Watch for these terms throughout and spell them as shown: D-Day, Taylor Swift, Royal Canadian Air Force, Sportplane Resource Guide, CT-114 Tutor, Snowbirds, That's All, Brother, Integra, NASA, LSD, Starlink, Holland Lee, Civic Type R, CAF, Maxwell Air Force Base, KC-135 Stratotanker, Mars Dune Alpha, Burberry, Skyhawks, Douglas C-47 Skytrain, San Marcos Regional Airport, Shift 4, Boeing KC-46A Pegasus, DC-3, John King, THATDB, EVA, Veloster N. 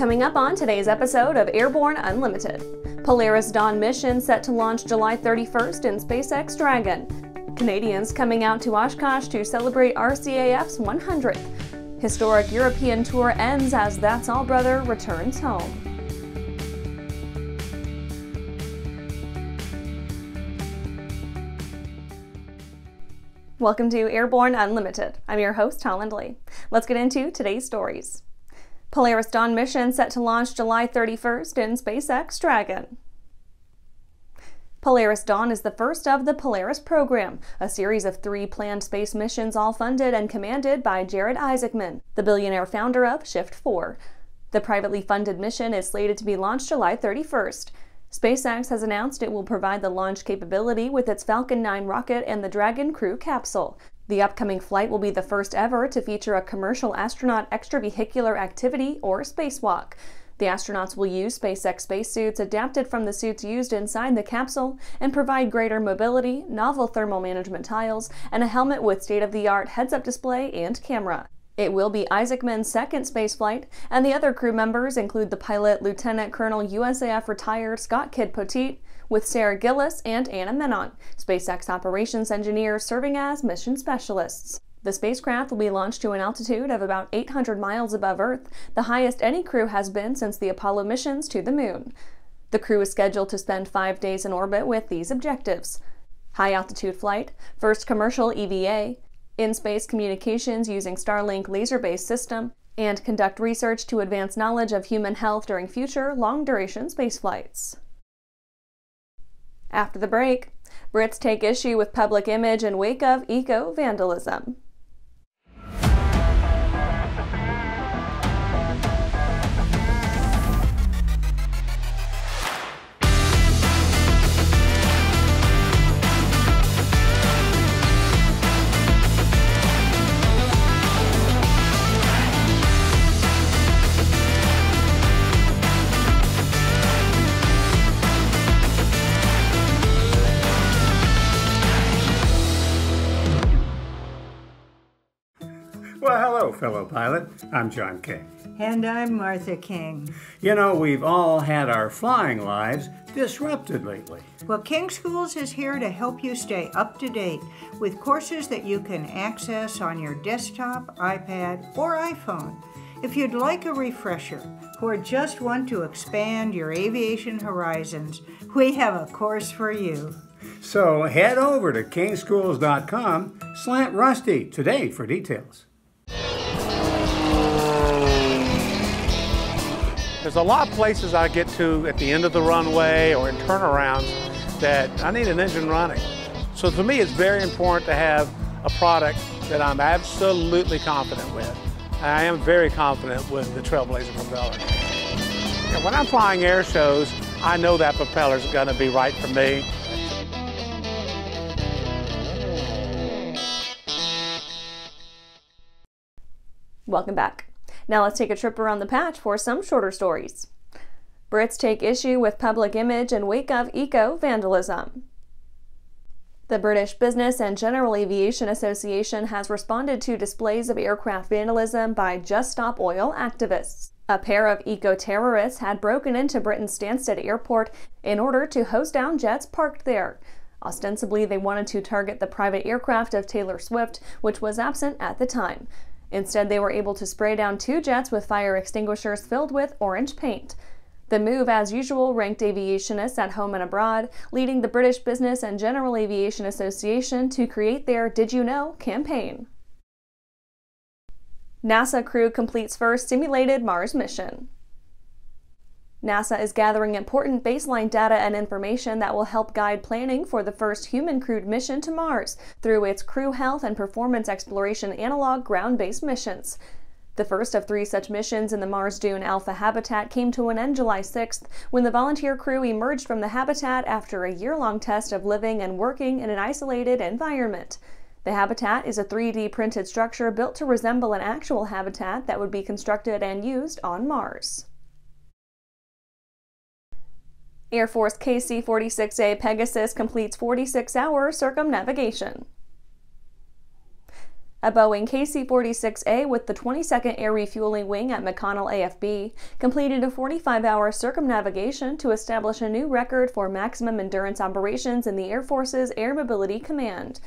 Coming up on today's episode of Airborne Unlimited, Polaris Dawn mission set to launch July 31st in SpaceX Dragon, Canadians coming out to Oshkosh to celebrate RCAF's 100th, historic European tour ends as That's All, Brother returns home. Welcome to Airborne Unlimited. I'm your host, Holland Lee. Let's get into today's stories. Polaris Dawn mission set to launch July 31st in SpaceX Dragon. Polaris Dawn is the first of the Polaris Program, a series of 3 planned space missions all funded and commanded by Jared Isaacman, the billionaire founder of Shift 4. The privately funded mission is slated to be launched July 31st. SpaceX has announced it will provide the launch capability with its Falcon 9 rocket and the Dragon crew capsule. The upcoming flight will be the first ever to feature a commercial astronaut extravehicular activity, or spacewalk. The astronauts will use SpaceX spacesuits adapted from the suits used inside the capsule and provide greater mobility, novel thermal management tiles, and a helmet with state-of-the-art heads-up display and camera. It will be Isaacman's second spaceflight, and the other crew members include the pilot Lieutenant Colonel USAF retired Scott Kidd-Poteet, with Sarah Gillis and Anna Menon, SpaceX operations engineers serving as mission specialists. The spacecraft will be launched to an altitude of about 800 miles above Earth, the highest any crew has been since the Apollo missions to the Moon. The crew is scheduled to spend 5 days in orbit with these objectives: high-altitude flight, first commercial EVA, in-space communications using Starlink laser-based system, and conduct research to advance knowledge of human health during future long-duration spaceflights. After the break, Brits take issue with public image in wake of eco-vandalism. Well, hello, fellow pilot. I'm John King. And I'm Martha King. You know, we've all had our flying lives disrupted lately. Well, King Schools is here to help you stay up to date with courses that you can access on your desktop, iPad, or iPhone. If you'd like a refresher or just want to expand your aviation horizons, we have a course for you. So head over to kingschools.com/Rusty today for details. There's a lot of places I get to at the end of the runway or in turnarounds that I need an engine running. So for me, it's very important to have a product that I'm absolutely confident with. I am very confident with the Trailblazer propeller. And when I'm flying air shows, I know that propeller's gonna be right for me. Welcome back. Now let's take a trip around the patch for some shorter stories. Brits take issue with public image in wake of eco-vandalism. The British Business and General Aviation Association has responded to displays of aircraft vandalism by Just Stop Oil activists. A pair of eco-terrorists had broken into Britain's Stansted Airport in order to hose down jets parked there. Ostensibly, they wanted to target the private aircraft of Taylor Swift, which was absent at the time. Instead, they were able to spray down 2 jets with fire extinguishers filled with orange paint. The move, as usual, ranked aviationists at home and abroad, leading the British Business and General Aviation Association to create their Did You Know? Campaign. NASA crew completes first simulated Mars mission. NASA is gathering important baseline data and information that will help guide planning for the first human-crewed mission to Mars through its Crew Health and Performance Exploration Analog ground-based missions. The first of 3 such missions in the Mars Dune Alpha habitat came to an end July 6th when the volunteer crew emerged from the habitat after a year-long test of living and working in an isolated environment. The habitat is a 3D-printed structure built to resemble an actual habitat that would be constructed and used on Mars. Air Force KC-46A Pegasus completes 46-hour circumnavigation. A Boeing KC-46A with the 22nd Air Refueling Wing at McConnell AFB completed a 45-hour circumnavigation to establish a new record for maximum endurance operations in the Air Force's Air Mobility Command.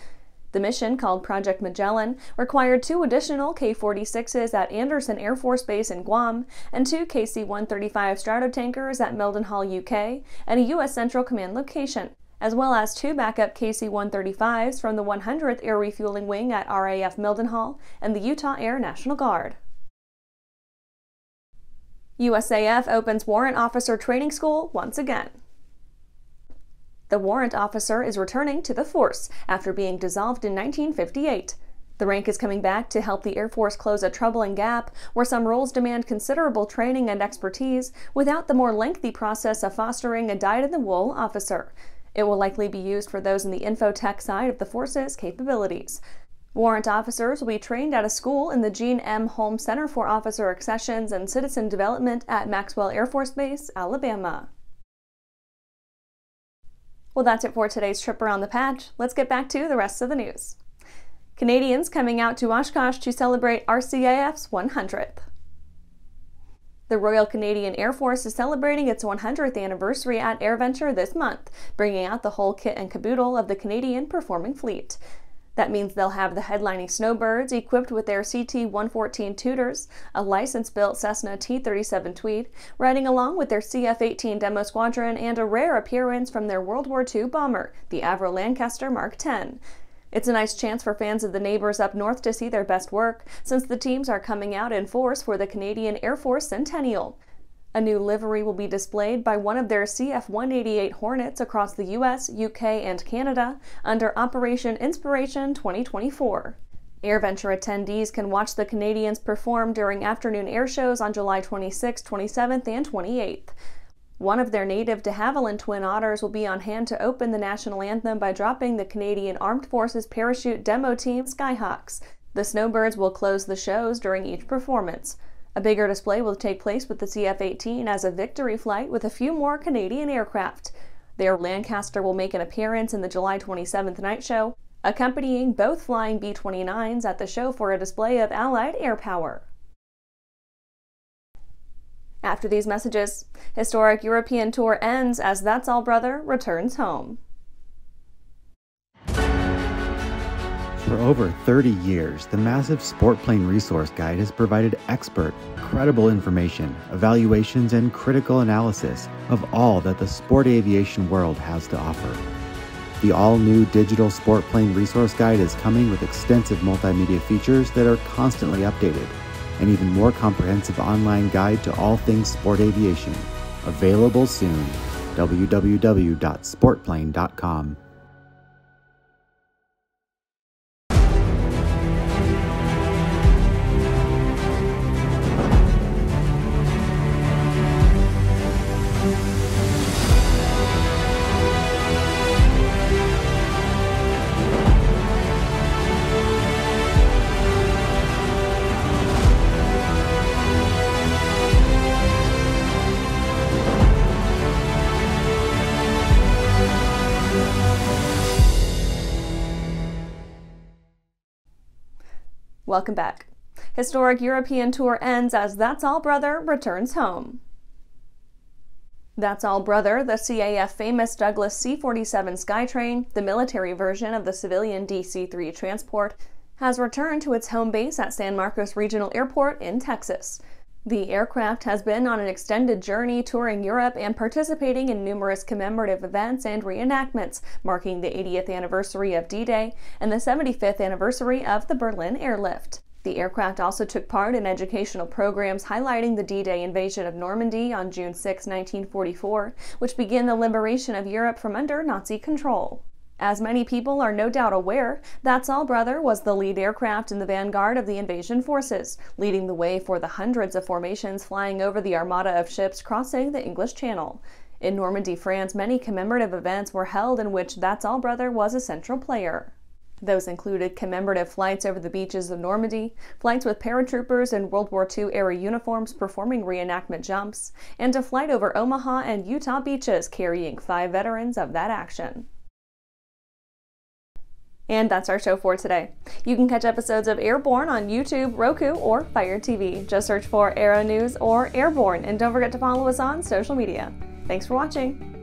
The mission, called Project Magellan, required 2 additional K-46s at Andersen Air Force Base in Guam and 2 KC-135 Stratotankers at Mildenhall, UK, and a U.S. Central Command location, as well as 2 backup KC-135s from the 100th Air Refueling Wing at RAF Mildenhall and the Utah Air National Guard. USAF opens Warrant Officer Training School once again. The warrant officer is returning to the force after being dissolved in 1958. The rank is coming back to help the Air Force close a troubling gap where some roles demand considerable training and expertise without the more lengthy process of fostering a dyed-in-the-wool officer. It will likely be used for those in the infotech side of the force's capabilities. Warrant officers will be trained at a school in the Gene M. Holmes Center for Officer Accessions and Citizen Development at Maxwell Air Force Base, Alabama. Well, that's it for today's trip around the patch. Let's get back to the rest of the news. Canadians coming out to Oshkosh to celebrate RCAF's 100th. The Royal Canadian Air Force is celebrating its 100th anniversary at AirVenture this month, bringing out the whole kit and caboodle of the Canadian performing fleet. That means they'll have the headlining Snowbirds equipped with their CT-114 Tudors, a license-built Cessna T-37 Tweed, riding along with their CF-18 Demo Squadron and a rare appearance from their World War II bomber, the Avro Lancaster Mark X. It's a nice chance for fans of the neighbors up north to see their best work, since the teams are coming out in force for the Canadian Air Force Centennial. A new livery will be displayed by one of their CF-188 Hornets across the US, UK, and Canada under Operation Inspiration 2024. AirVenture attendees can watch the Canadians perform during afternoon air shows on July 26, 27th, and 28th. One of their native de Havilland Twin Otters will be on hand to open the national anthem by dropping the Canadian Armed Forces Parachute Demo Team Skyhawks. The Snowbirds will close the shows during each performance. A bigger display will take place with the CF-18 as a victory flight with a few more Canadian aircraft. Their Lancaster will make an appearance in the July 27th night show, accompanying both flying B-29s at the show for a display of Allied air power. After these messages, historic European tour ends as That's All, Brother returns home. For over 30 years, the massive Sportplane Resource Guide has provided expert, credible information, evaluations, and critical analysis of all that the sport aviation world has to offer. The all-new digital Sportplane Resource Guide is coming with extensive multimedia features that are constantly updated. An even more comprehensive online guide to all things sport aviation. Available soon. www.sportplane.com. Welcome back. Historic European tour ends as That's All, Brother returns home. That's All, Brother, the CAF famous Douglas C-47 SkyTrain, the military version of the civilian DC-3 transport, has returned to its home base at San Marcos Regional Airport in Texas. The aircraft has been on an extended journey touring Europe and participating in numerous commemorative events and reenactments, marking the 80th anniversary of D-Day and the 75th anniversary of the Berlin airlift. The aircraft also took part in educational programs highlighting the D-Day invasion of Normandy on June 6, 1944, which began the liberation of Europe from under Nazi control. As many people are no doubt aware, That's All, Brother was the lead aircraft in the vanguard of the invasion forces, leading the way for the hundreds of formations flying over the armada of ships crossing the English Channel. In Normandy, France, many commemorative events were held in which That's All, Brother was a central player. Those included commemorative flights over the beaches of Normandy, flights with paratroopers in World War II era uniforms performing reenactment jumps, and a flight over Omaha and Utah beaches carrying 5 veterans of that action. And that's our show for today. You can catch episodes of Airborne on YouTube, Roku, or Fire TV. Just search for Aero News or Airborne, and don't forget to follow us on social media. Thanks for watching.